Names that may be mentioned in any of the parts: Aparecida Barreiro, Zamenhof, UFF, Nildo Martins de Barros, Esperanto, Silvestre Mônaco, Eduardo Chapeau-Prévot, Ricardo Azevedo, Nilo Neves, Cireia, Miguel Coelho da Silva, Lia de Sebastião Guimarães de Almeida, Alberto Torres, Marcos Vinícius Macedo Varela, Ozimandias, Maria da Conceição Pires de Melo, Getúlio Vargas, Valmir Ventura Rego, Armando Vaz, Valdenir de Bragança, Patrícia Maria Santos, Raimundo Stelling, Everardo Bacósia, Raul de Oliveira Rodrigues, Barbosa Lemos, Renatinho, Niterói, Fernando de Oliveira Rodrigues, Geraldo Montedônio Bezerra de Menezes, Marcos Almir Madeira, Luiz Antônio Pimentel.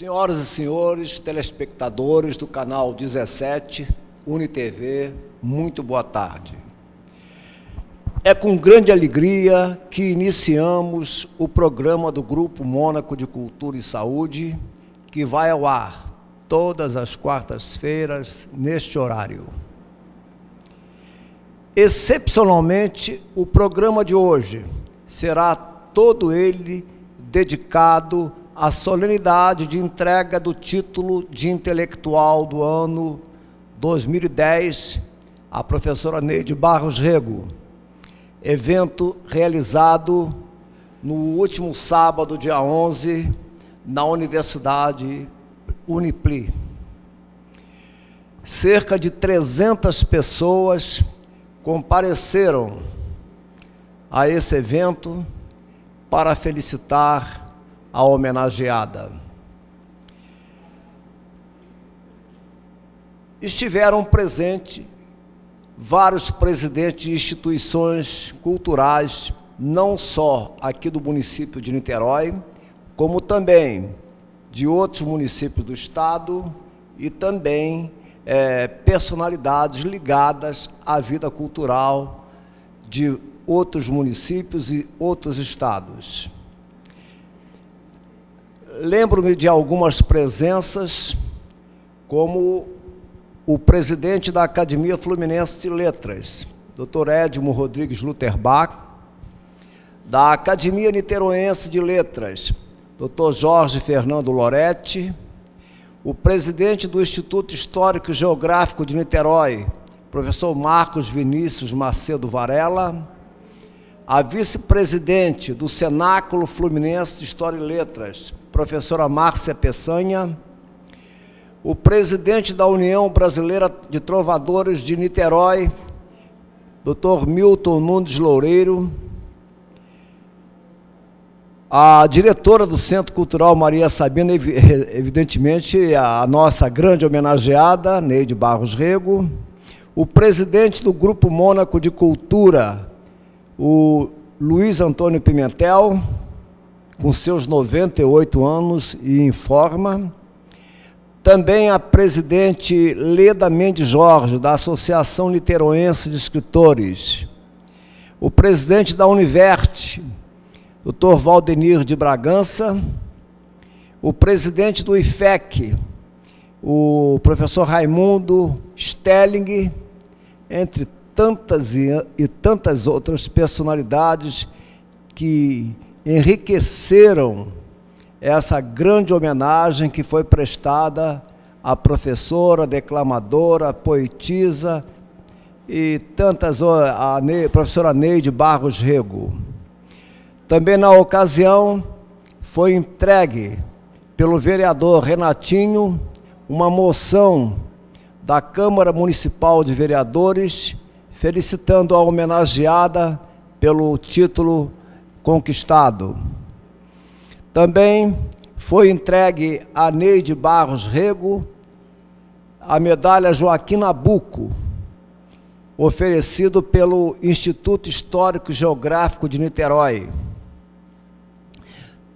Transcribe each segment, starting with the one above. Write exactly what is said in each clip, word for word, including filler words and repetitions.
Senhoras e senhores, telespectadores do canal dezessete, UniTV, muito boa tarde. É com grande alegria que iniciamos o programa do Grupo Mônaco de Cultura e Saúde, que vai ao ar todas as quartas-feiras, neste horário. Excepcionalmente, o programa de hoje será todo ele dedicado a solenidade de entrega do título de intelectual do ano dois mil e dez à professora Neide Barros Rêgo, evento realizado no último sábado, dia onze, na Universidade Unipli. Cerca de trezentas pessoas compareceram a esse evento para felicitar a homenageada. Estiveram presentes vários presidentes de instituições culturais, não só aqui do município de Niterói, como também de outros municípios do estado e também é, personalidades ligadas à vida cultural de outros municípios e outros estados. Lembro-me de algumas presenças, como o presidente da Academia Fluminense de Letras, doutor Edmo Rodrigues Lutterbach, da Academia Niteroense de Letras, doutor Jorge Fernando Loretti, o presidente do Instituto Histórico e Geográfico de Niterói, professor Marcos Vinícius Macedo Varela, a vice-presidente do Cenáculo Fluminense de História e Letras, professora Márcia Peçanha, o presidente da União Brasileira de Trovadores de Niterói, doutor Milton Nunes Loureiro, a diretora do Centro Cultural Maria Sabina, evidentemente a nossa grande homenageada, Neide Barros Rêgo, o presidente do Grupo Mônaco de Cultura, o Luiz Antônio Pimentel, com seus noventa e oito anos e em forma. Também a presidente Leda Mendes Jorge, da Associação Niteroense de Escritores. O presidente da Univerte, doutor Valdenir de Bragança. O presidente do I F E C, o professor Raimundo Stelling, entre tantas e, e tantas outras personalidades que enriqueceram essa grande homenagem que foi prestada à professora, declamadora, poetisa e tantas, a professora Neide Barros Rêgo. Também na ocasião foi entregue pelo vereador Renatinho uma moção da Câmara Municipal de Vereadores felicitando a homenageada pelo título conquistado. Também foi entregue a Neide Barros Rêgo a medalha Joaquim Nabuco, oferecido pelo Instituto Histórico e Geográfico de Niterói.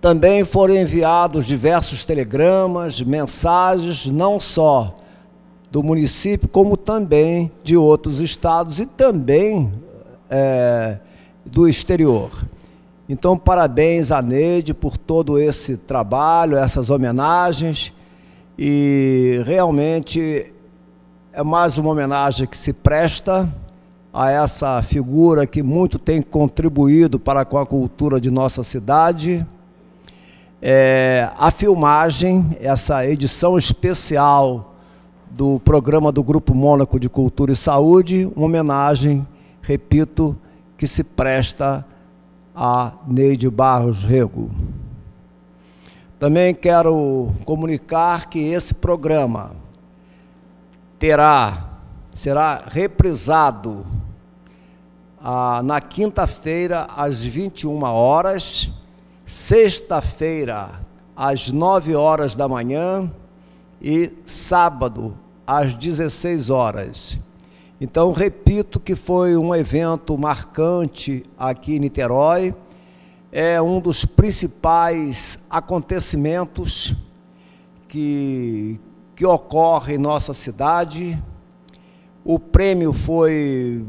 Também foram enviados diversos telegramas, mensagens, não só do município, como também de outros estados e também é, do exterior. Então, parabéns à Neide por todo esse trabalho, essas homenagens, e realmente é mais uma homenagem que se presta a essa figura que muito tem contribuído para com a cultura de nossa cidade. É, a filmagem, essa edição especial do programa do Grupo Mônaco de Cultura e Saúde, uma homenagem, repito, que se presta a Neide Barros Rêgo. Também quero comunicar que esse programa terá, será reprisado ah, na quinta-feira, às vinte e uma horas, sexta-feira, às nove horas da manhã e sábado, às dezesseis horas. Então, repito que foi um evento marcante aqui em Niterói, é um dos principais acontecimentos que, que ocorre em nossa cidade. O prêmio foi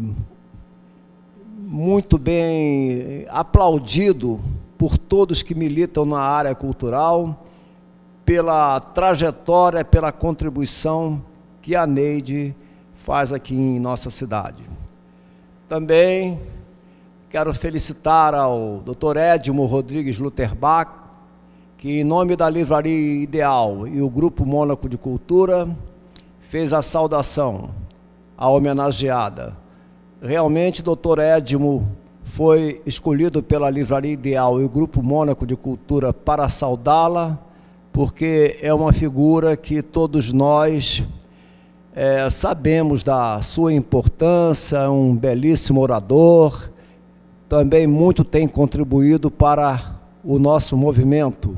muito bem aplaudido por todos que militam na área cultural, pela trajetória, pela contribuição que a Neide faz aqui em nossa cidade. Também quero felicitar ao doutor Edmo Rodrigues Lutterbach, que em nome da Livraria Ideal e o Grupo Mônaco de Cultura, fez a saudação à homenageada. Realmente, doutor Edmo foi escolhido pela Livraria Ideal e o Grupo Mônaco de Cultura para saudá-la, porque é uma figura que todos nós É, sabemos da sua importância, um belíssimo orador, também muito tem contribuído para o nosso movimento.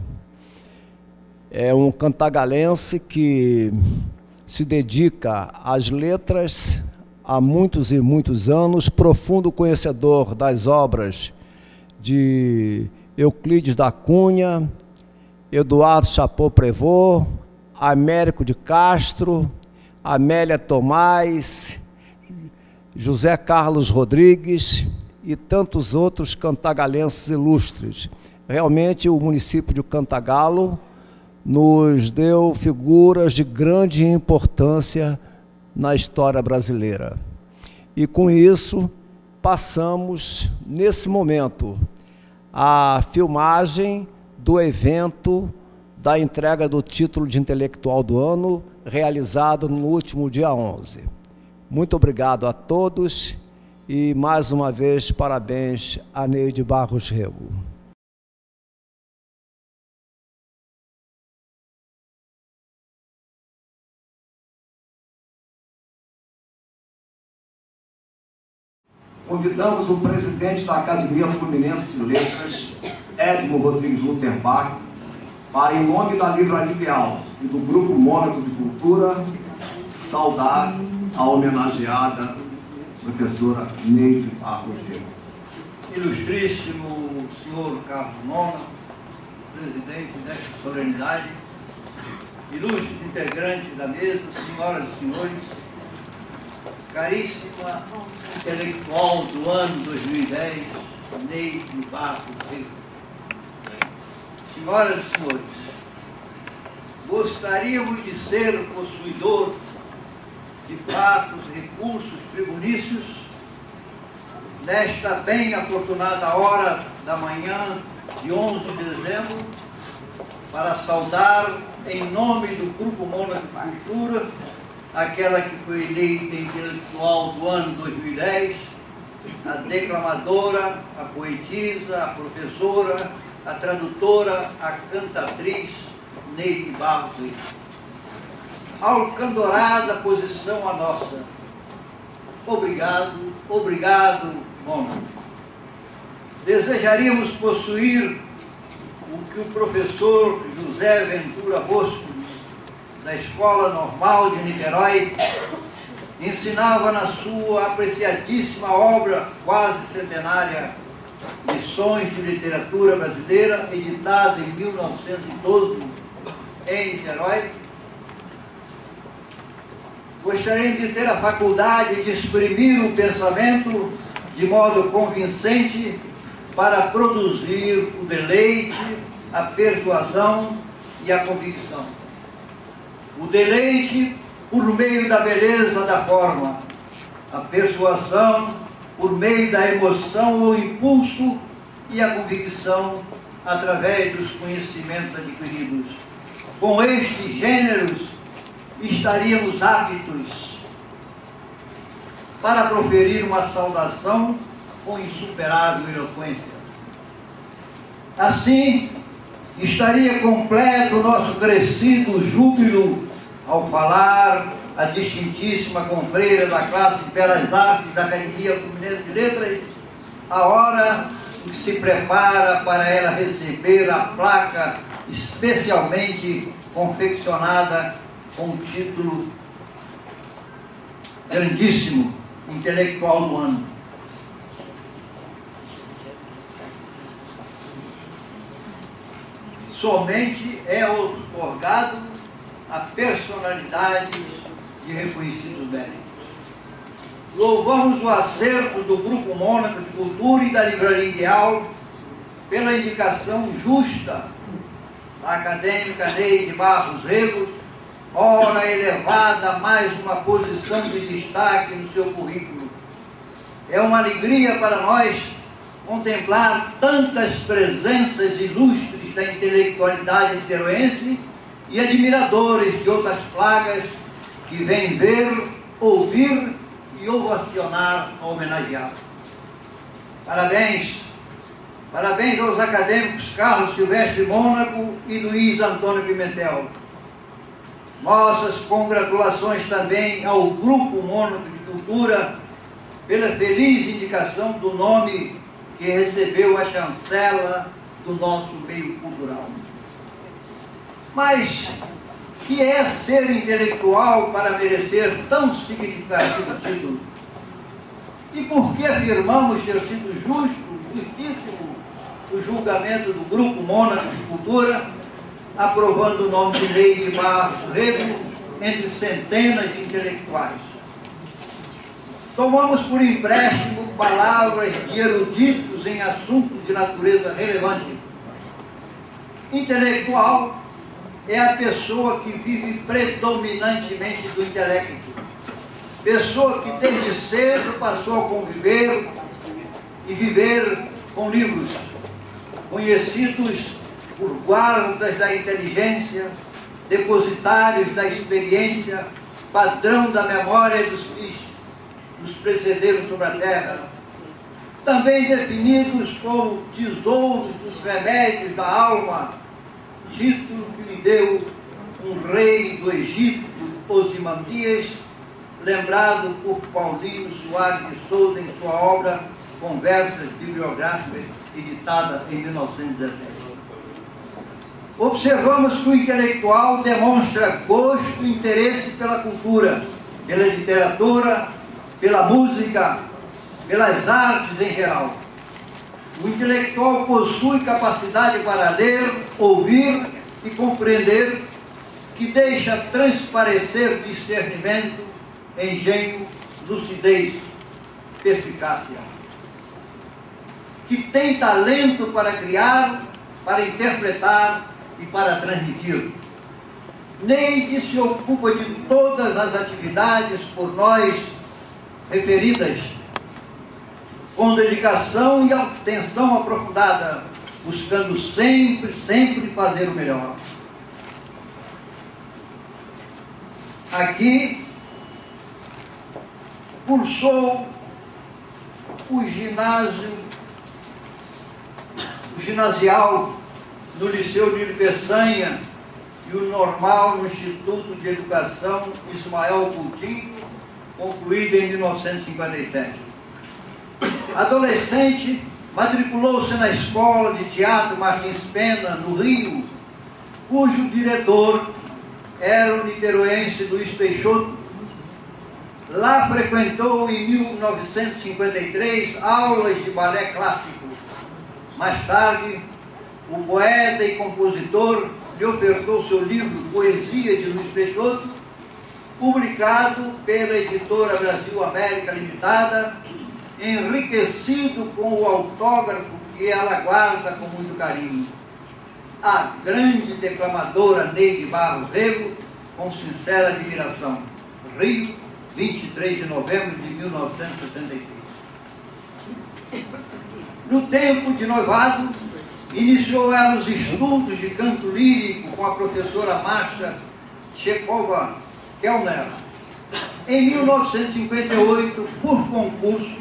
É um cantagalense que se dedica às letras há muitos e muitos anos, profundo conhecedor das obras de Euclides da Cunha, Eduardo Chapeau-Prévot, Américo de Castro, Amélia Tomás, José Carlos Rodrigues e tantos outros cantagalenses ilustres. Realmente, o município de Cantagalo nos deu figuras de grande importância na história brasileira. E, com isso, passamos, nesse momento, a filmagem do evento da entrega do título de intelectual do ano, realizado no último dia onze. Muito obrigado a todos e, mais uma vez, parabéns a Neide Barros Rêgo. Convidamos o presidente da Academia Fluminense de Letras, Edmo Rodrigues Lutterbach, para, em nome da Livraria Ideal e do Grupo Mônaco de Cultura, saudar a homenageada professora Neide Barros Rêgo. Ilustríssimo senhor Carlos Mônaco, presidente desta solenidade, ilustres integrantes da mesa, senhoras e senhores, caríssima intelectual do ano dois mil e dez, Neide Barros Rêgo. Senhoras e senhores, gostaríamos de ser possuidor de fatos, recursos, tribunícios, nesta bem afortunada hora da manhã de onze de dezembro, para saudar, em nome do Grupo Mônaco de Cultura, aquela que foi eleita intelectual do ano dois mil e dez, a declamadora, a poetisa, a professora, a tradutora, a cantatriz Neide Barros Rêgo. Alcandorada posição a nossa. Obrigado, obrigado, Mônaco. Desejaríamos possuir o que o professor José Ventura Bosco, da Escola Normal de Niterói, ensinava na sua apreciadíssima obra quase centenária, Lições de Literatura Brasileira, editado em mil novecentos e doze, em Niterói. Gostaria de ter a faculdade de exprimir o pensamento de modo convincente para produzir o deleite, a persuasão e a convicção. O deleite por meio da beleza da forma, a persuasão por meio da emoção ou impulso e a convicção através dos conhecimentos adquiridos. Com estes gêneros estaríamos aptos para proferir uma saudação com insuperável eloquência. Assim, estaria completo o nosso crescido júbilo ao falar a distintíssima confreira da classe Belas Artes da Academia Fluminense de Letras, a hora em que se prepara para ela receber a placa especialmente confeccionada com o título grandíssimo, intelectual do ano. Somente é otorgado a personalidades de reconhecidos méritos. Louvamos o acervo do Grupo Mônaco de Cultura e da Livraria Ideal pela indicação justa da acadêmica Neide Barros Rêgo, ora elevada a mais uma posição de destaque no seu currículo. É uma alegria para nós contemplar tantas presenças ilustres da intelectualidade niteroense e admiradores de outras plagas que vêm ver, ouvir e ovacionar a homenageada. Parabéns, parabéns aos acadêmicos Carlos Silvestre Mônaco e Luiz Antônio Pimentel. Nossas congratulações também ao Grupo Mônaco de Cultura pela feliz indicação do nome que recebeu a chancela do nosso meio cultural. Mas que é ser intelectual para merecer tão significativo título? E por que afirmamos ter sido justo, justíssimo, o julgamento do Grupo Mônaco de Cultura, aprovando o nome de Neide Barros Rêgo entre centenas de intelectuais? Tomamos por empréstimo palavras de eruditos em assuntos de natureza relevante. Intelectual é a pessoa que vive predominantemente do intelecto, pessoa que desde cedo passou a conviver e viver com livros, conhecidos por guardas da inteligência, depositários da experiência, padrão da memória dos que nos precederam sobre a terra, também definidos como tesouros dos remédios da alma, título que lhe deu um rei do Egito, Ozimandias, lembrado por Paulinho Soares de Souza em sua obra Conversas Bibliográficas, editada em mil novecentos e dezessete. Observamos que o intelectual demonstra gosto e interesse pela cultura, pela literatura, pela música, pelas artes em geral. O intelectual possui capacidade para ler, ouvir e compreender, que deixa transparecer discernimento, engenho, lucidez, perspicácia. Que tem talento para criar, para interpretar e para transmitir. Neide se ocupa de todas as atividades por nós referidas, com dedicação e atenção aprofundada, buscando sempre, sempre fazer o melhor. Aqui, cursou o ginásio, o ginasial no Liceu Lírio Peçanha e o normal no Instituto de Educação Ismael Coutinho, concluído em mil novecentos e cinquenta e sete. Adolescente, matriculou-se na Escola de Teatro Martins Pena, no Rio, cujo diretor era o niteroense Luiz Peixoto. Lá frequentou, em mil novecentos e cinquenta e três, aulas de balé clássico. Mais tarde, o poeta e compositor lhe ofertou seu livro Poesia de Luiz Peixoto, publicado pela editora Brasil América Limitada, enriquecido com o autógrafo que ela guarda com muito carinho. A grande declamadora Neide Barros Rêgo, com sincera admiração. Rio, vinte e três de novembro de mil novecentos e sessenta e seis. No tempo de noivado, iniciou ela os estudos de canto lírico com a professora Marcha Tchekova, que é o Nela. Em mil novecentos e cinquenta e oito, por concurso,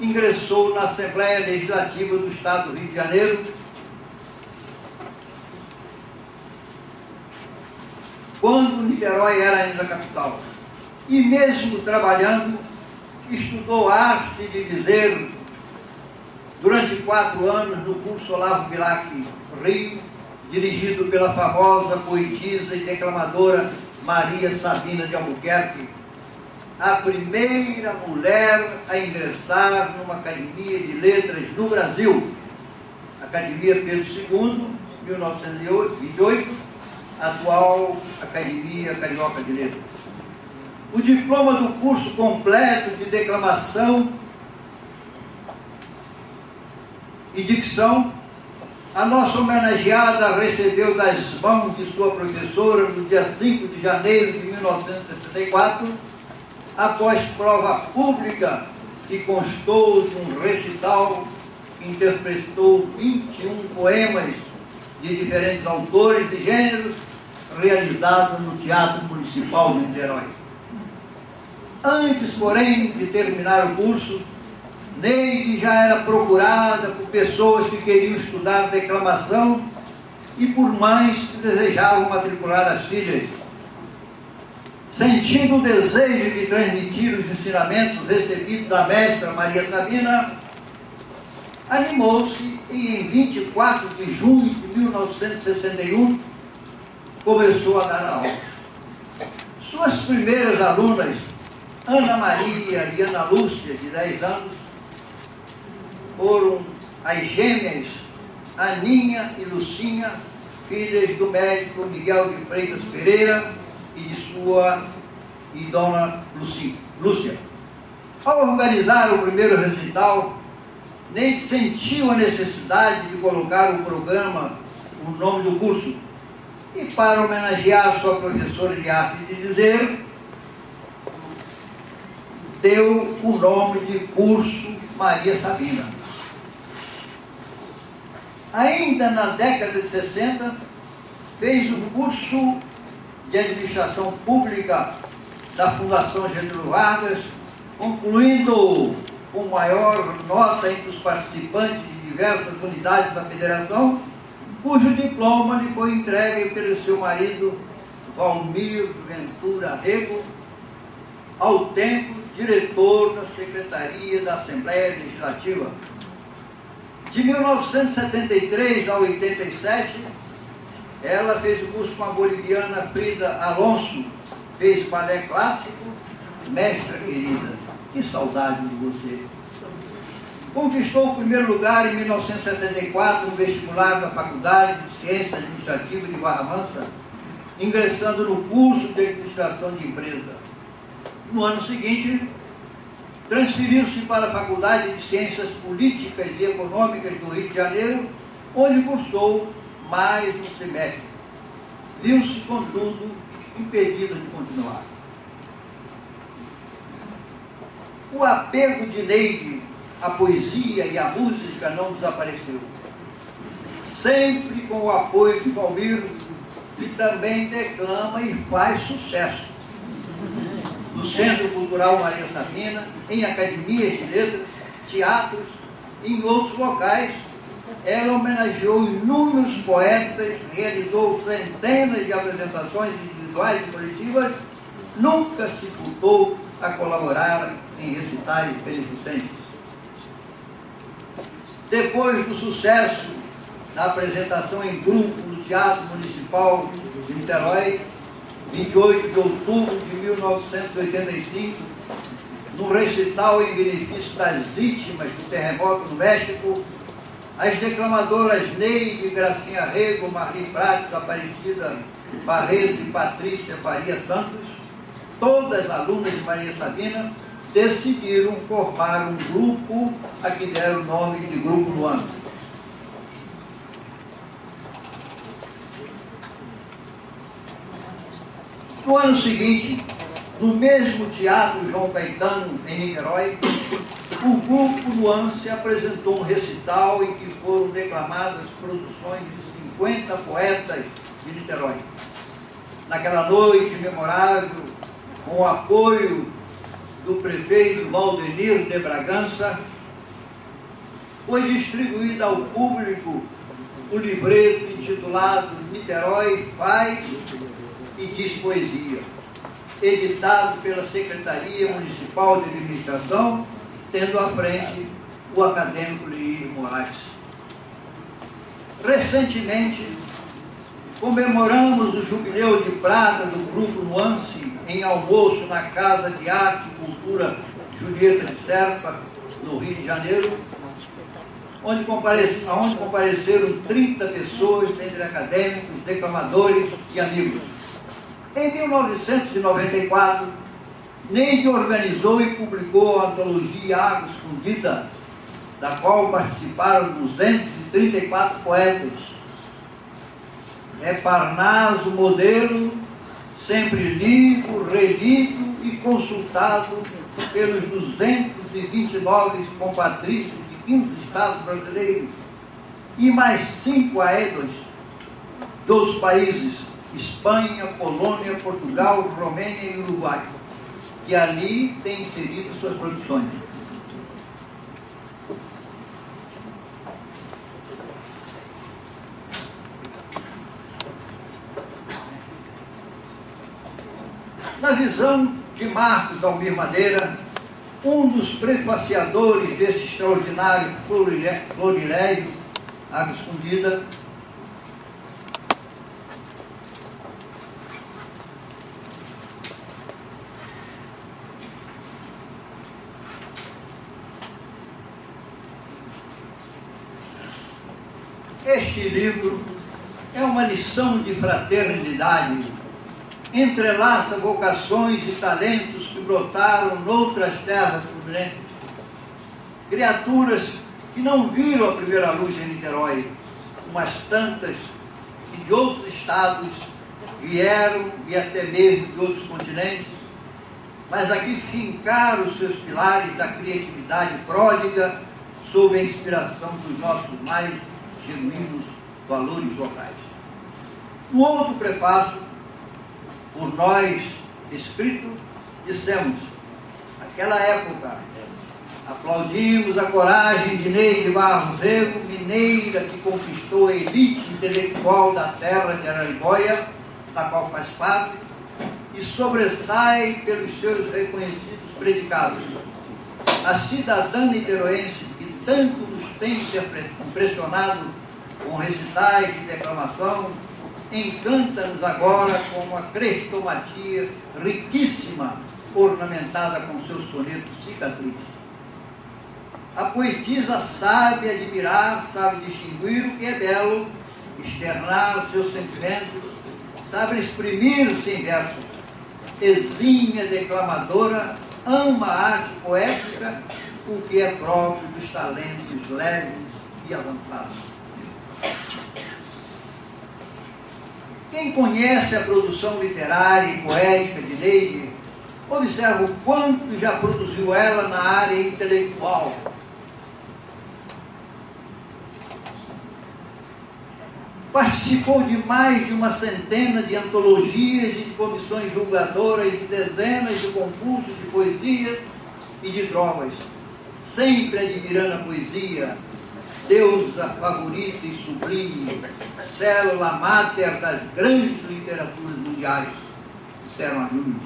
ingressou na Assembleia Legislativa do Estado do Rio de Janeiro, quando Niterói era ainda capital. E mesmo trabalhando, estudou arte de dizer durante quatro anos no curso Olavo Bilac Rio, dirigido pela famosa poetisa e declamadora Maria Sabina de Albuquerque, a primeira mulher a ingressar numa academia de letras no Brasil, Academia Pedro segundo, mil novecentos e vinte e oito, atual Academia Carioca de Letras. O diploma do curso completo de declamação e dicção, a nossa homenageada recebeu das mãos de sua professora no dia cinco de janeiro de mil novecentos e sessenta e quatro, após prova pública que constou de um recital que interpretou vinte e um poemas de diferentes autores e gêneros, realizado no Teatro Municipal de Niterói. Antes, porém, de terminar o curso, Neide já era procurada por pessoas que queriam estudar declamação e por mães que desejavam matricular as filhas. Sentindo o desejo de transmitir os ensinamentos recebidos da mestra Maria Sabina, animou-se e em vinte e quatro de junho de mil novecentos e sessenta e um começou a dar aula. Suas primeiras alunas, Ana Maria e Ana Lúcia, de dez anos, foram as gêmeas Aninha e Lucinha, filhas do médico Miguel de Freitas Pereira e de sua e dona Lúcia. Ao organizar o primeiro recital, Neide sentiu a necessidade de colocar no programa o nome do curso e, para homenagear sua professora de arte de dizer, deu o nome de Curso Maria Sabina. Ainda na década de sessenta, fez o curso de administração pública da Fundação Getúlio Vargas, concluindo com maior nota entre os participantes de diversas unidades da federação, cujo diploma lhe foi entregue pelo seu marido Valmir Ventura Rego, ao tempo diretor da Secretaria da Assembleia Legislativa. De mil novecentos e setenta e três a oitenta e sete, ela fez o curso com a boliviana Frida Alonso, fez balé clássico. Mestra querida, que saudade de você! Conquistou o primeiro lugar em mil novecentos e setenta e quatro no vestibular da Faculdade de Ciência Administrativa de Barra Mansa, ingressando no curso de Administração de Empresa. No ano seguinte, transferiu-se para a Faculdade de Ciências Políticas e Econômicas do Rio de Janeiro, onde cursou mais um semestre. Viu-se, contudo, impedida de continuar. O apego de Neide à poesia e à música não desapareceu. Sempre com o apoio de Valmir, que também declama e faz sucesso. No Centro Cultural Maria Sabina, em academias de letras, teatros e em outros locais, ela homenageou inúmeros poetas, realizou centenas de apresentações individuais e coletivas, nunca se furtou a colaborar em recitais beneficentes. Depois do sucesso da apresentação em grupo no Teatro Municipal de Niterói, vinte e oito de outubro de mil novecentos e oitenta e cinco, no recital em benefício das vítimas do terremoto no México, as declamadoras Neide, Gracinha Rego, Marli Prática, Aparecida Barreiro e Patrícia Maria Santos, todas alunas de Maria Sabina, decidiram formar um grupo a que deram o nome de Grupo Luan. No ano seguinte, no mesmo Teatro João Caetano, em Niterói, o Grupo Luan se apresentou um recital em que foram declamadas produções de cinquenta poetas de Niterói. Naquela noite memorável, com o apoio do prefeito Valdenir de Bragança, foi distribuído ao público o livreto intitulado Niterói Faz e Diz Poesia, editado pela Secretaria Municipal de Administração, tendo à frente o acadêmico Leirinho Moraes. Recentemente, comemoramos o Jubileu de Prata do Grupo Nuance em almoço na Casa de Arte e Cultura Julieta de Serpa, no Rio de Janeiro, onde comparece, aonde compareceram trinta pessoas, entre acadêmicos, declamadores e amigos. Em mil novecentos e noventa e quatro, Neide organizou e publicou a antologia Água Escondida, da qual participaram duzentos e trinta e quatro poetas. É Parnaso o modelo, sempre lido, relido e consultado pelos duzentos e vinte e nove compatrícios de quinze estados brasileiros e mais cinco aedos dos países Espanha, Polônia, Portugal, Romênia e Uruguai, que ali têm inserido suas produções. Na visão de Marcos Almir Madeira, um dos prefaciadores desse extraordinário florilégio, Água Escondida, este livro é uma lição de fraternidade. Entrelaça vocações e talentos que brotaram noutras terras fluminenses. Criaturas que não viram a primeira luz em Niterói, mas tantas que de outros estados vieram e até mesmo de outros continentes, mas aqui fincaram os seus pilares da criatividade pródiga sob a inspiração dos nossos mais genuínos valores locais. No outro prefácio, por nós, escrito, dissemos, naquela época, aplaudimos a coragem de Neide Barros Rêgo, mineira que conquistou a elite intelectual da terra de Araribóia, da qual faz parte, e sobressai pelos seus reconhecidos predicados. A cidadã niteroense que tanto nos tem impressionado com recitais de declamação, encanta-nos agora com uma crestomatia riquíssima, ornamentada com seu soneto cicatriz. A poetisa sabe admirar, sabe distinguir o que é belo, externar os seus sentimentos, sabe exprimir-se em versos. Exímia declamadora, ama a arte poética, o que é próprio dos talentos leves e avançados. Quem conhece a produção literária e poética de Neide, observa o quanto já produziu ela na área intelectual. Participou de mais de uma centena de antologias e de comissões julgadoras, de dezenas de concursos de poesia e de trovas, sempre admirando a poesia, deusa favorita e sublime, célula máter das grandes literaturas mundiais, disseram amigos.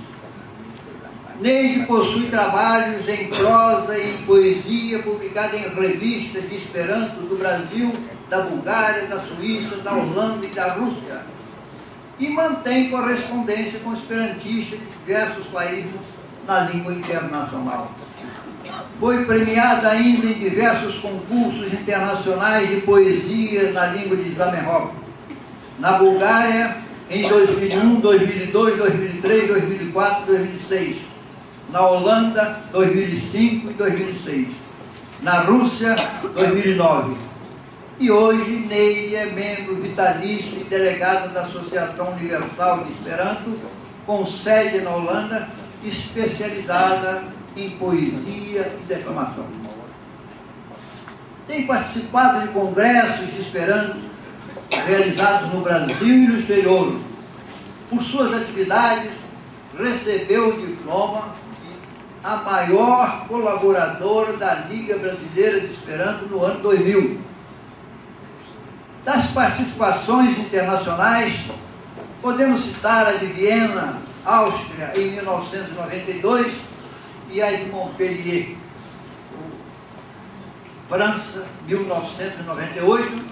Neide possui trabalhos em prosa e em poesia, publicada em revistas de Esperanto do Brasil, da Bulgária, da Suíça, da Holanda e da Rússia, e mantém correspondência com esperantistas de diversos países na língua internacional. Foi premiada ainda em diversos concursos internacionais de poesia na língua de Zamenhof. Na Bulgária, em dois mil e um, dois mil e dois, dois mil e três, dois mil e quatro, dois mil e seis. Na Holanda, dois mil e cinco e dois mil e seis. Na Rússia, dois mil e nove. E hoje, Neide é membro vitalício e delegada da Associação Universal de Esperanto, com sede na Holanda, especializada em poesia e declamação. Tem participado de congressos de Esperanto realizados no Brasil e no exterior. Por suas atividades, recebeu o diploma de a maior colaboradora da Liga Brasileira de Esperanto no ano dois mil. Das participações internacionais, podemos citar a de Viena, Áustria, em mil novecentos e noventa e dois, e a de Montpellier, França, mil novecentos e noventa e oito,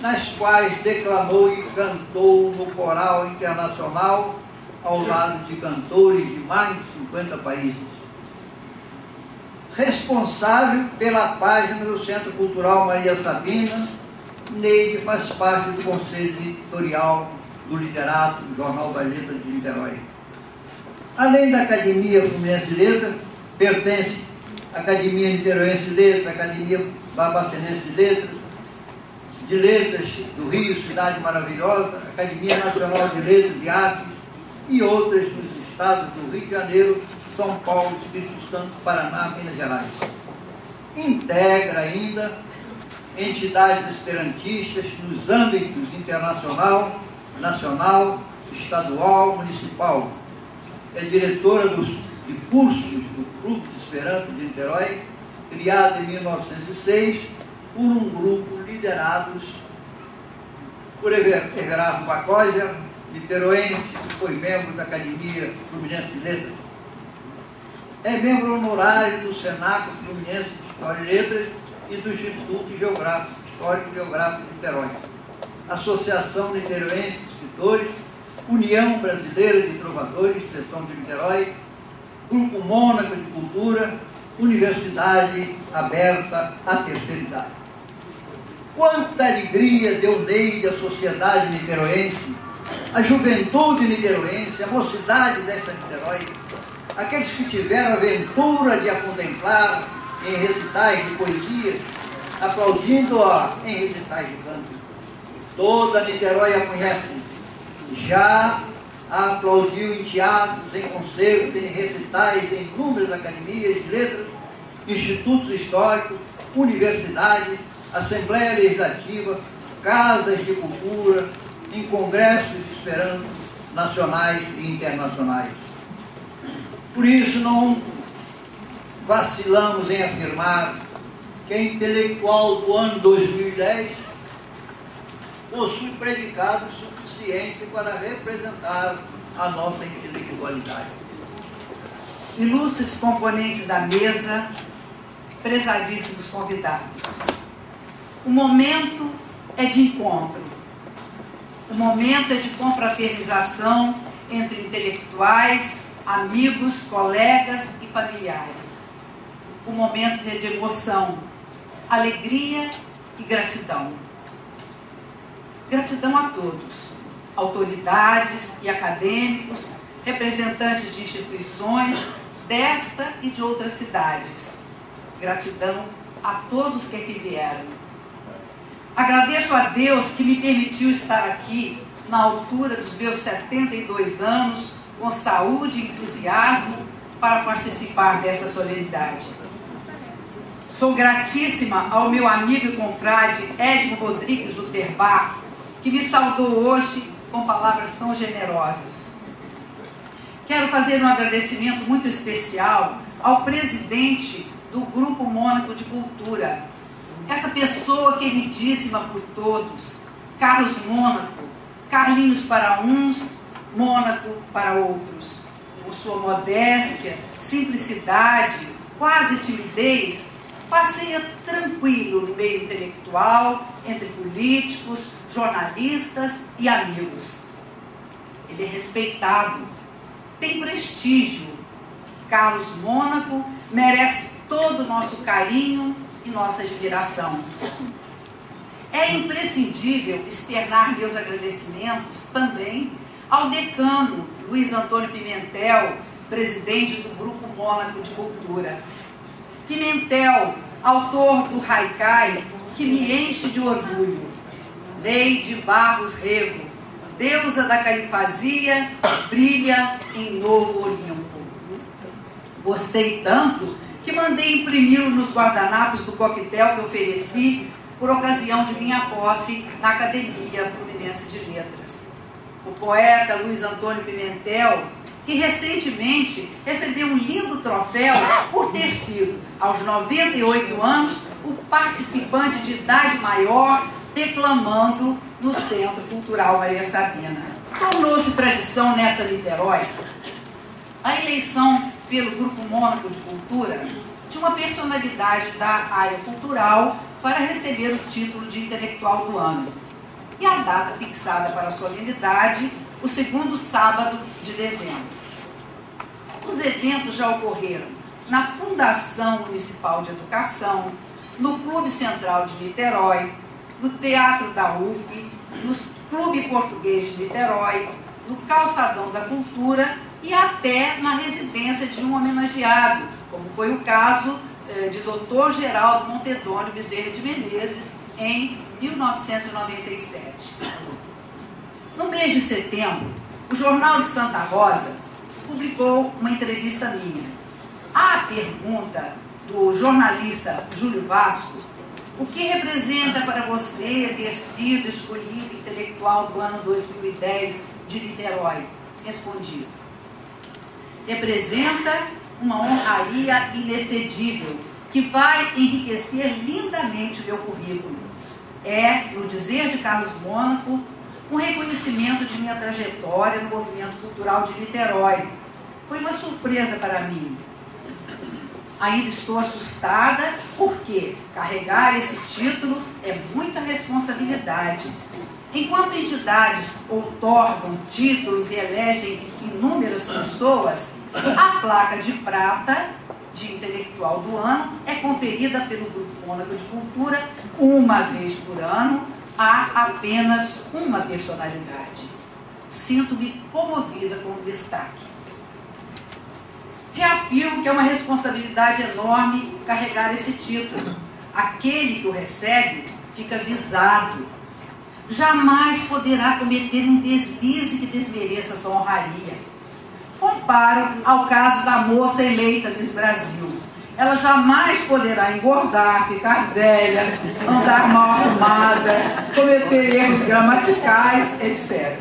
nas quais declamou e cantou no coral internacional ao lado de cantores de mais de cinquenta países. responsável pela página do Centro Cultural Maria Sabina. Neide faz parte do Conselho Editorial do Literato, do Jornal das Letras de Niterói. Além da Academia Fluminense de Letras, pertence à Academia Niteroense de Letras, à Academia Barbacenense de Letras, de Letras do Rio, Cidade Maravilhosa, Academia Nacional de Letras e Artes e outras nos estados do Rio de Janeiro, São Paulo, Espírito Santo, Paraná, Minas Gerais. Integra ainda entidades esperantistas nos âmbitos internacional, nacional, estadual, municipal. É diretora dos, de cursos do Clube de Esperanto de Niterói, criado em mil novecentos e seis por um grupo liderados por Everardo Bacósia, niteroense, que foi membro da Academia Fluminense de Letras. É membro honorário do Senaco Fluminense de História e Letras e do Instituto Geográfico, Histórico e Geográfico de Niterói, Associação Niteroense de Escritores, União Brasileira de Trovadores, Seção de Niterói, Grupo Mônaco de Cultura, Universidade Aberta à Terceira Idade. Quanta alegria deu Neide à sociedade niteroense, à juventude niteroense, à mocidade desta Niterói, aqueles que tiveram a aventura de a contemplar em recitais de poesia, aplaudindo-a em recitais de canto. Toda Niterói a conhece, já a aplaudiu em teatros, em concertos, em recitais, em inúmeras academias de letras, institutos históricos, universidades, assembleia legislativa, casas de cultura, em congressos de esperanto nacionais e internacionais. Por isso, não vacilamos em afirmar que a intelectual do ano dois mil e dez possui predicados suficientes para representar a nossa intelectualidade. Ilustres componentes da mesa, prezadíssimos convidados. O momento é de encontro. O momento é de confraternização entre intelectuais, amigos, colegas e familiares. O momento é de emoção, alegria e gratidão. Gratidão a todos, autoridades e acadêmicos, representantes de instituições desta e de outras cidades. Gratidão a todos que aqui vieram. Agradeço a Deus que me permitiu estar aqui na altura dos meus setenta e dois anos, com saúde e entusiasmo para participar desta solenidade. Sou gratíssima ao meu amigo e confrade Edmo Rodrigues Lutterbach, que me saudou hoje com palavras tão generosas. Quero fazer um agradecimento muito especial ao presidente do Grupo Mônaco de Cultura, essa pessoa queridíssima por todos, Carlos Mônaco, Carlinhos para uns, Mônaco para outros, por sua modéstia, simplicidade, quase timidez, passeia tranquilo no meio intelectual, entre políticos, jornalistas e amigos. Ele é respeitado, tem prestígio. Carlos Mônaco merece todo o nosso carinho e nossa admiração. É imprescindível externar meus agradecimentos também ao decano Luiz Antônio Pimentel, presidente do Grupo Mônaco de Cultura. Pimentel, autor do Haikai, que me enche de orgulho. Neide Barros Rêgo, deusa da califazia, brilha em novo Olimpo. Gostei tanto que mandei imprimi-lo nos guardanapos do coquetel que ofereci por ocasião de minha posse na Academia Fluminense de Letras. O poeta Luiz Antônio Pimentel, que recentemente recebeu um lindo troféu por ter sido, aos noventa e oito anos, o participante de idade maior declamando no Centro Cultural Maria Sabina. Tornou-se tradição nessa Niterói a eleição pelo Grupo Mônaco de Cultura de uma personalidade da área cultural para receber o título de intelectual do ano. E a data fixada para a solenidade, o segundo sábado de dezembro. Os eventos já ocorreram na Fundação Municipal de Educação, no Clube Central de Niterói, no Teatro da U F B, no Clube Português de Niterói, no Calçadão da Cultura e até na residência de um homenageado, como foi o caso de doutor Geraldo Montedônio Bezerra de Menezes, em mil novecentos e noventa e sete. No mês de setembro, o Jornal de Santa Rosa publicou uma entrevista minha. À pergunta do jornalista Júlio Vasco, o que representa para você ter sido escolhido intelectual do ano dois mil e dez de Niterói? Respondi: representa uma honraria inexcedível, que vai enriquecer lindamente o meu currículo. É, no dizer de Carlos Mônaco, um reconhecimento de minha trajetória no movimento cultural de Niterói. Foi uma surpresa para mim. Ainda estou assustada, porque carregar esse título é muita responsabilidade. Enquanto entidades outorgam títulos e elegem inúmeras pessoas, a placa de prata de intelectual do ano é conferida pelo Grupo Mônaco de Cultura uma vez por ano a apenas uma personalidade. Sinto-me comovida com o destaque. Reafirmo que é uma responsabilidade enorme carregar esse título. Aquele que o recebe fica visado. Jamais poderá cometer um deslize que desmereça essa honraria. Comparo ao caso da moça eleita Miss Brasil. Ela jamais poderá engordar, ficar velha, andar mal arrumada, cometer erros gramaticais, etcétera.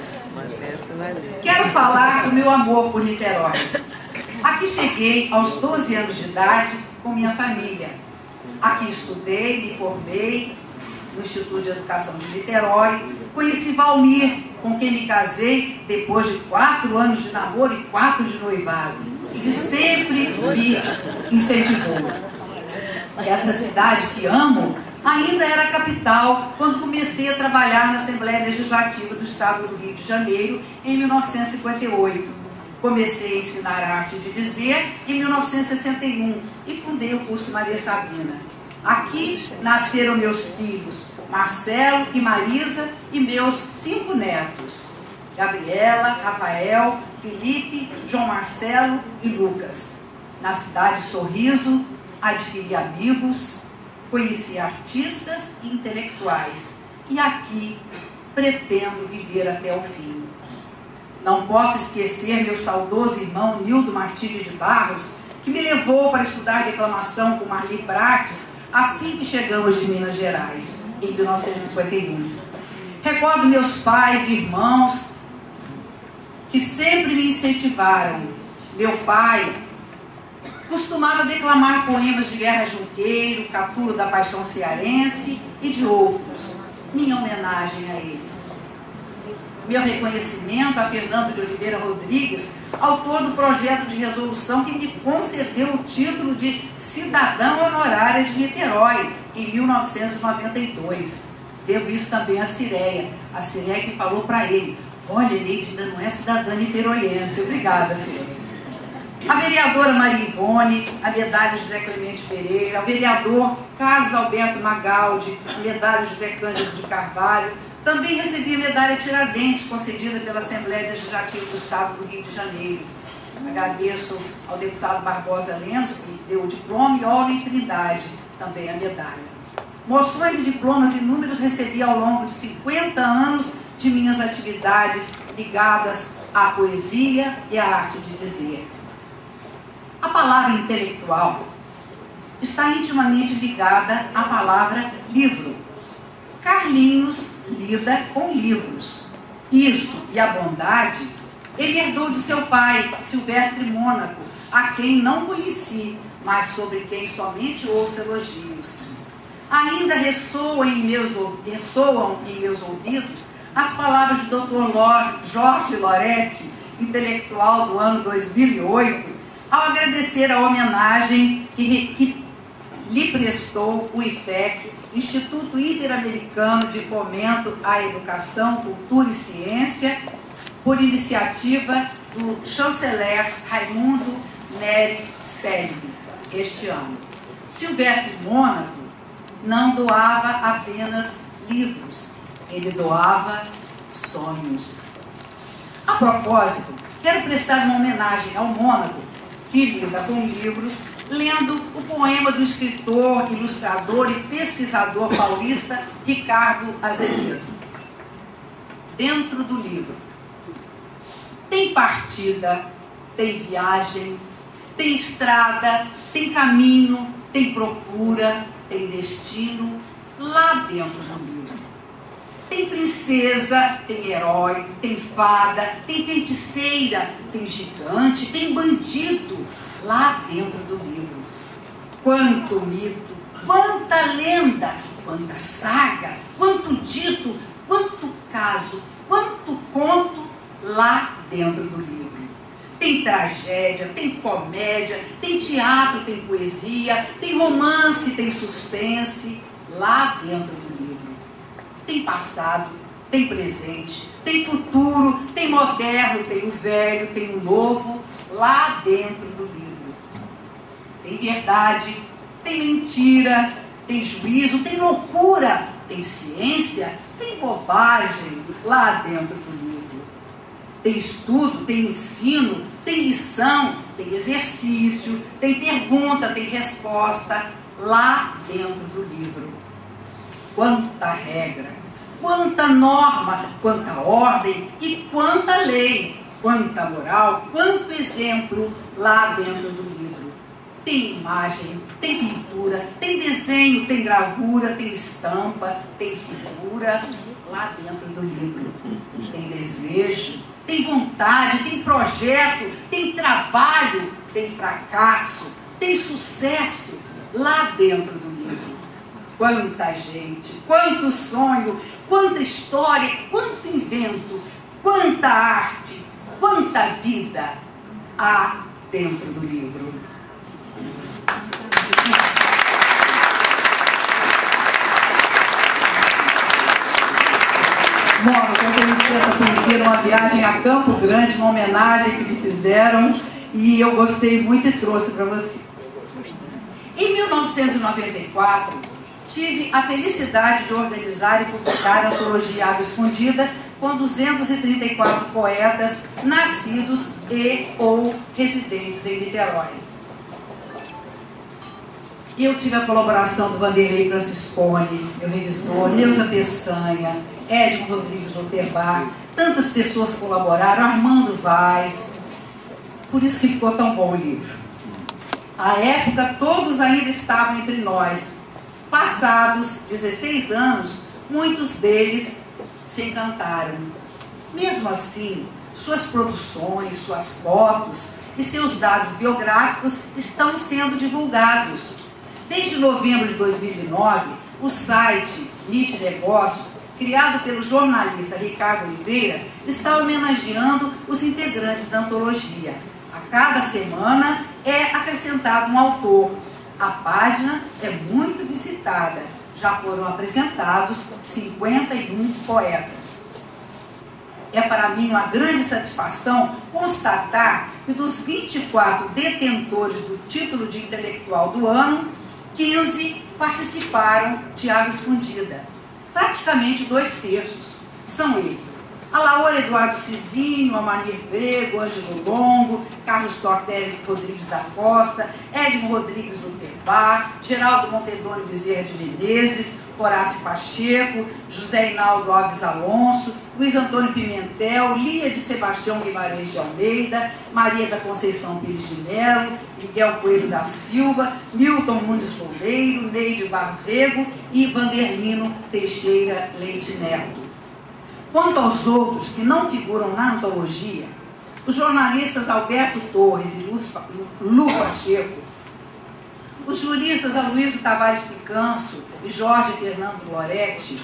Quero falar do meu amor por Niterói. Aqui cheguei aos doze anos de idade com minha família. Aqui estudei, me formei no Instituto de Educação de Niterói. Conheci Valmir, com quem me casei depois de quatro anos de namoro e quatro de noivado. E que sempre me incentivou. Essa cidade que amo ainda era capital quando comecei a trabalhar na Assembleia Legislativa do Estado do Rio de Janeiro em mil novecentos e cinquenta e oito. Comecei a ensinar a arte de dizer em mil novecentos e sessenta e um e fundei o curso Maria Sabina. Aqui nasceram meus filhos, Marcelo e Marisa, e meus cinco netos, Gabriela, Rafael, Felipe, João Marcelo e Lucas. Na cidade Sorriso, adquiri amigos, conheci artistas e intelectuais. E aqui pretendo viver até o fim. Não posso esquecer meu saudoso irmão Nildo Martins de Barros, que me levou para estudar declamação com Marli Prática assim que chegamos de Minas Gerais, em mil novecentos e cinquenta e um. Recordo meus pais e irmãos que sempre me incentivaram. Meu pai costumava declamar poemas de Guerra Junqueiro, Catulo da Paixão Cearense e de outros. Minha homenagem a eles. Meu reconhecimento a Fernando de Oliveira Rodrigues, autor do projeto de resolução que me concedeu o título de cidadão honorária de Niterói, em mil novecentos e noventa e dois. Devo isso também à Cireia, a Cireia que falou para ele: olha, Neide ainda não é cidadã niteroiense. Obrigada, Cireia. A vereadora Maria Ivone, a medalha José Clemente Pereira, o vereador Carlos Alberto Magaldi, a medalha José Cândido de Carvalho. Também recebi a medalha Tiradentes, concedida pela Assembleia Legislativa do Estado do Rio de Janeiro. Agradeço ao deputado Barbosa Lemos, que me deu o diploma, e Olga Trindade, também a medalha. Moções e diplomas inúmeros recebi ao longo de cinquenta anos de minhas atividades ligadas à poesia e à arte de dizer. A palavra intelectual está intimamente ligada à palavra livro. Carlinhos lida com livros. Isso e a bondade ele herdou de seu pai, Silvestre Mônaco, a quem não conheci, mas sobre quem somente ouço elogios. Ainda ressoam em meus, ressoam em meus ouvidos as palavras do doutor Jorge Loretti, intelectual do ano dois mil e oito, ao agradecer a homenagem que, que lhe prestou o I F E C, Instituto Interamericano de Fomento à Educação, Cultura e Ciência, por iniciativa do chanceler Raimundo Stelling. este ano. Silvestre Mônaco não doava apenas livros, ele doava sonhos. A propósito, quero prestar uma homenagem ao Mônaco, que lida com livros, lendo o poema do escritor, ilustrador e pesquisador paulista Ricardo Azevedo. Dentro do livro. Tem partida, tem viagem, tem estrada, tem caminho, tem procura, tem destino, lá dentro do livro. Tem princesa, tem herói, tem fada, tem feiticeira, tem gigante, tem bandido, lá dentro do livro. Quanto mito, quanta lenda, quanta saga, quanto dito, quanto caso, quanto conto, lá dentro do livro. Tem tragédia, tem comédia, tem teatro, tem poesia, tem romance, tem suspense, lá dentro do livro. Tem passado, tem presente, tem futuro, tem moderno, tem o velho, tem o novo, lá dentro do livro. Tem verdade, tem mentira, tem juízo, tem loucura, tem ciência, tem bobagem, lá dentro do livro. Tem estudo, tem ensino, tem lição, tem exercício, tem pergunta, tem resposta, lá dentro do livro. Quanta regra, quanta norma, quanta ordem e quanta lei, quanta moral, quanto exemplo lá dentro do livro. Tem imagem, tem pintura, tem desenho, tem gravura, tem estampa, tem figura, lá dentro do livro. Tem desejo, tem vontade, tem projeto, tem trabalho, tem fracasso, tem sucesso, lá dentro do livro. Quanta gente, quanto sonho, quanta história, quanto invento, quanta arte, quanta vida há dentro do livro. Bom, eu conheci essa poesia numa viagem a Campo Grande, uma homenagem que me fizeram, e eu gostei muito e trouxe para você. Em mil novecentos e noventa e quatro, tive a felicidade de organizar e publicar a antologia Água Escondida, com duzentos e trinta e quatro poetas nascidos e ou residentes em Niterói. Eu tive a colaboração do Valdenir Franciscone, meu revisor, Leda Peçanha, Edmo Rodrigues Lutterbach, tantas pessoas colaboraram, Armando Vaz, por isso que ficou tão bom o livro. À época, todos ainda estavam entre nós. Passados dezesseis anos, muitos deles se encantaram. Mesmo assim, suas produções, suas fotos e seus dados biográficos estão sendo divulgados. Desde novembro de dois mil e nove, o site Nite Negócios, criado pelo jornalista Ricardo Oliveira, está homenageando os integrantes da antologia. A cada semana é acrescentado um autor. A página é muito visitada. Já foram apresentados cinquenta e um poetas. É para mim uma grande satisfação constatar que dos vinte e quatro detentores do título de intelectual do ano, quinze participaram de Água Escondida. Praticamente dois terços são eles. Alaor Eduardo Cizinho, Valmir Brego, Ângelo Longo, Carlos Tortelli Rodrigues da Costa, Edmo Rodrigues Lutterbach, Geraldo Montedônio Bezerra de Menezes, Horácio Pacheco, José Hinaldo Alves Alonso, Luiz Antônio Pimentel, Lia de Sebastião Guimarães de Almeida, Maria da Conceição Pires de Melo, Miguel Coelho da Silva, Milton Nunes Loureiro, Neide Barros Rêgo e Vanderlino Teixeira Leite Neto. Quanto aos outros que não figuram na antologia, os jornalistas Alberto Torres e Lu Pacheco, os juristas Aloysio Tavares Picanso e Jorge Fernando Loretti,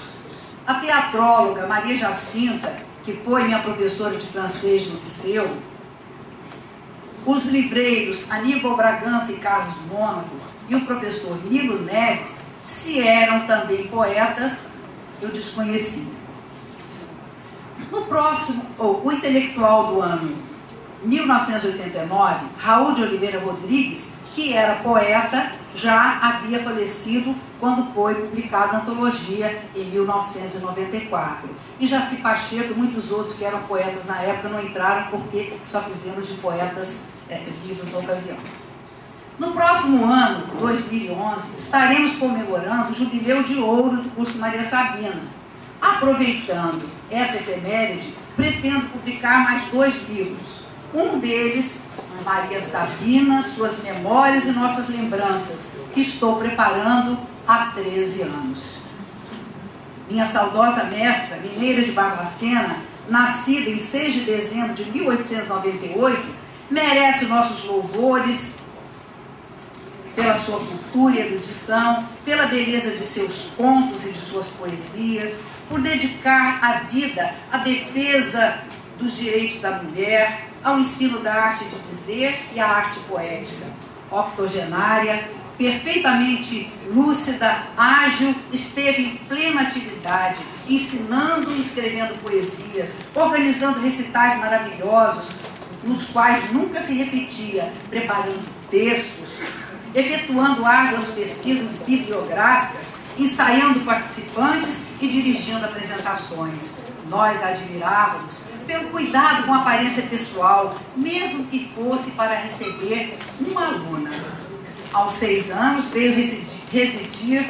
a teatróloga Maria Jacinta, que foi minha professora de francês no liceu, os livreiros Aníbal Bragança e Carlos Mônaco e o professor Nilo Neves, se eram também poetas, eu desconhecia. No próximo, oh, o intelectual do ano mil novecentos e oitenta e nove, Raul de Oliveira Rodrigues, que era poeta, já havia falecido quando foi publicada a antologia em mil novecentos e noventa e quatro. E Jaci Pacheco e muitos outros que eram poetas na época não entraram porque só fizemos de poetas é, vivos na ocasião. No próximo ano, dois mil e onze, estaremos comemorando o Jubileu de Ouro do curso Maria Sabina. Aproveitando essa efeméride, pretendo publicar mais dois livros. Um deles, Maria Sabina, Suas Memórias e Nossas Lembranças, que estou preparando há treze anos. Minha saudosa mestra, mineira de Barbacena, nascida em seis de dezembro de mil oitocentos e noventa e oito, merece nossos louvores pela sua cultura e erudição, pela beleza de seus contos e de suas poesias, por dedicar a vida à defesa dos direitos da mulher, ao ensino da arte de dizer e à arte poética. Octogenária, perfeitamente lúcida, ágil, esteve em plena atividade, ensinando e escrevendo poesias, organizando recitais maravilhosos, nos quais nunca se repetia, preparando textos, efetuando árduas pesquisas bibliográficas, ensaiando participantes e dirigindo apresentações. Nós a admirávamos pelo cuidado com a aparência pessoal, mesmo que fosse para receber uma aluna. Aos seis anos, veio residir, residir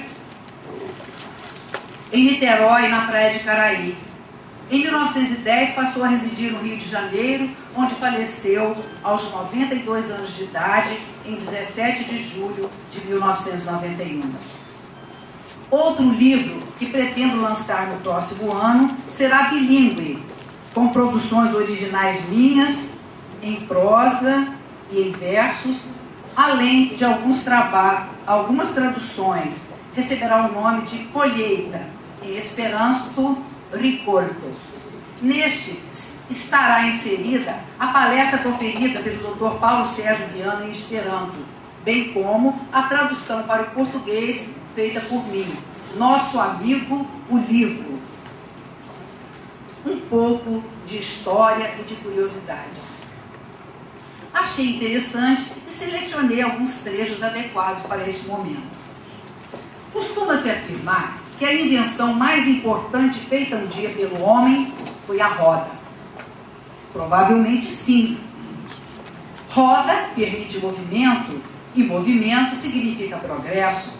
em Niterói, na Praia de Caraí. Em mil novecentos e dez, passou a residir no Rio de Janeiro, onde faleceu aos noventa e dois anos de idade, em dezessete de julho de mil novecentos e noventa e um. Outro livro que pretendo lançar no próximo ano será bilíngue, com produções originais minhas, em prosa e em versos, além de alguns trabalhos, algumas traduções. Receberá o nome de Colheita, em esperanto Ricordo. Neste estará inserida a palestra conferida pelo doutor Paulo Sérgio Viana em Esperanto, bem como a tradução para o português feita por mim, nosso amigo, o livro. Um pouco de história e de curiosidades. Achei interessante e selecionei alguns trechos adequados para este momento. Costuma-se afirmar que a invenção mais importante feita um dia pelo homem foi a roda. Provavelmente sim. Roda permite movimento, e movimento significa progresso.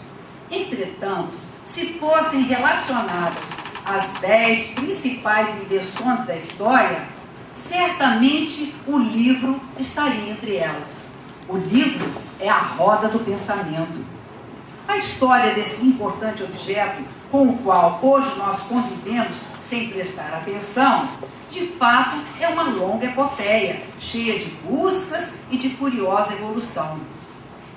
Entretanto, se fossem relacionadas as dez principais invenções da história, certamente o livro estaria entre elas. O livro é a roda do pensamento. A história desse importante objeto com o qual hoje nós convivemos sem prestar atenção, de fato é uma longa epopeia, cheia de buscas e de curiosa evolução.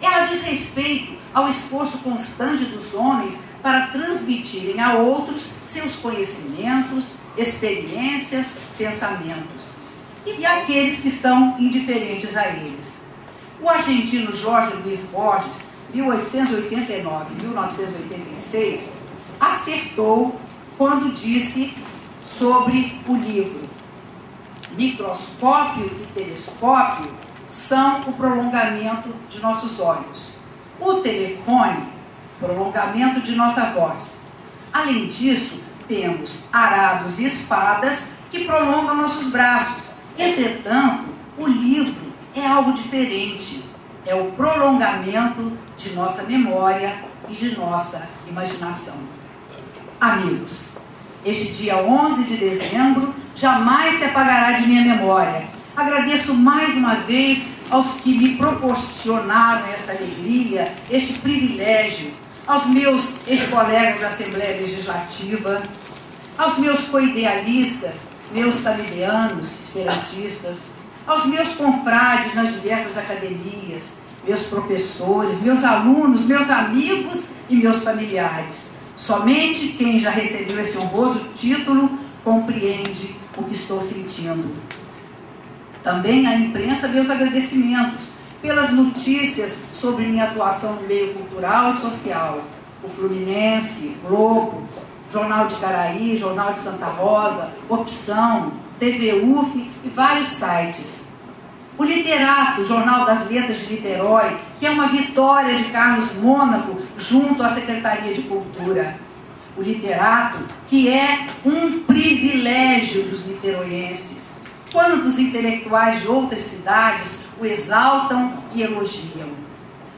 Ela diz respeito ao esforço constante dos homens para transmitirem a outros seus conhecimentos, experiências, pensamentos, e àqueles que são indiferentes a eles. O argentino Jorge Luiz Borges, mil oitocentos e oitenta e nove a mil novecentos e oitenta e seis, acertou quando disse sobre o livro: microscópio e telescópio são o prolongamento de nossos olhos, o telefone, prolongamento de nossa voz. Além disso, temos arados e espadas que prolongam nossos braços. Entretanto, o livro é algo diferente, é o prolongamento de nossa memória e de nossa imaginação. Amigos, este dia onze de dezembro jamais se apagará de minha memória. Agradeço mais uma vez aos que me proporcionaram esta alegria, este privilégio, aos meus ex-colegas da Assembleia Legislativa, aos meus coidealistas, meus samideanos esperantistas, aos meus confrades nas diversas academias, meus professores, meus alunos, meus amigos e meus familiares. Somente quem já recebeu esse honroso título compreende o que estou sentindo. Também à imprensa, meus agradecimentos pelas notícias sobre minha atuação no meio cultural e social. O Fluminense, Globo, Jornal de Caraí, Jornal de Santa Rosa, Opção, T V U F e vários sites. O Literato, Jornal das Letras de Niterói, que é uma vitória de Carlos Mônaco junto à Secretaria de Cultura. O literato, que é um privilégio dos niteroienses, quando os intelectuais de outras cidades o exaltam e elogiam.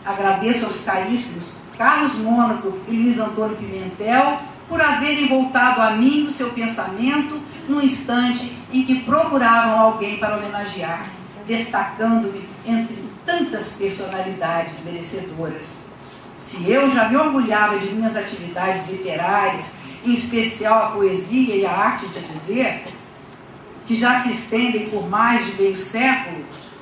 Agradeço aos caríssimos Carlos Mônaco e Luiz Antônio Pimentel por haverem voltado a mim o seu pensamento num instante em que procuravam alguém para homenagear, destacando-me entre tantas personalidades merecedoras. Se eu já me orgulhava de minhas atividades literárias, em especial a poesia e a arte de dizer, que já se estendem por mais de meio século,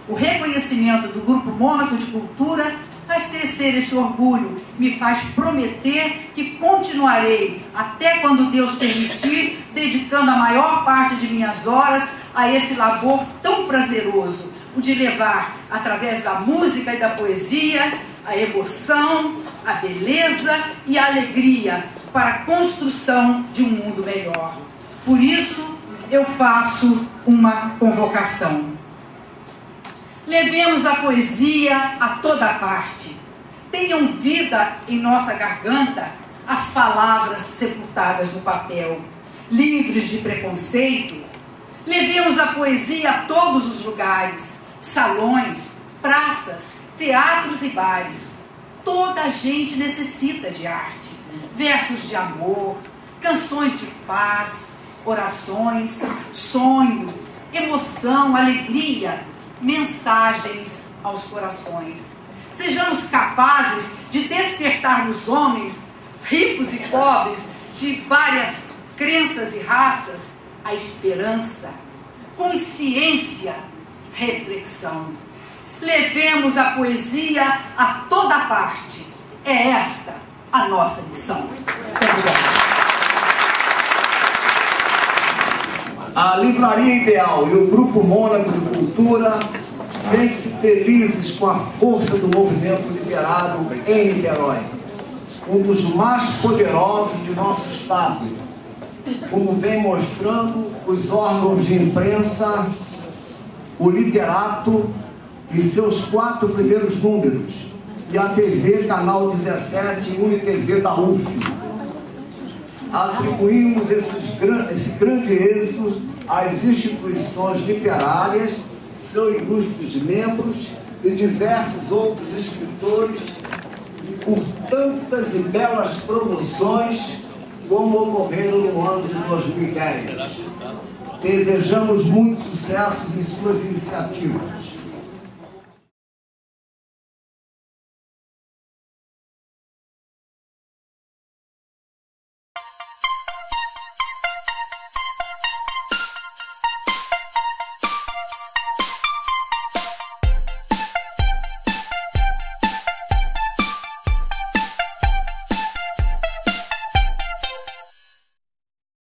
o reconhecimento do Grupo Mônaco de Cultura faz crescer esse orgulho, me faz prometer que continuarei, até quando Deus permitir, dedicando a maior parte de minhas horas a esse labor tão prazeroso, o de levar, através da música e da poesia, a emoção, a beleza e a alegria para a construção de um mundo melhor. Por isso, eu faço uma convocação. Levemos a poesia a toda parte. Tenham vida em nossa garganta as palavras sepultadas no papel, livres de preconceito. Levemos a poesia a todos os lugares, salões, praças, teatros e bares. Toda a gente necessita de arte. Versos de amor, canções de paz, orações, sonho, emoção, alegria, mensagens aos corações. Sejamos capazes de despertar nos homens, ricos e pobres, de várias crenças e raças, a esperança, consciência, reflexão. Levemos a poesia a toda parte. É esta a nossa missão. A Livraria Ideal e o Grupo Mônaco de Cultura sentem-se felizes com a força do movimento literário em Niterói, um dos mais poderosos de nosso estado, como vem mostrando os órgãos de imprensa, o literato e seus quatro primeiros números, e a T V Canal dezessete e UniTV da U F. Atribuímos esses, esse grande êxito às instituições literárias, seus ilustres membros e diversos outros escritores por tantas e belas produções como ocorreram no ano de dois mil e dez. Desejamos muitos sucessos em suas iniciativas.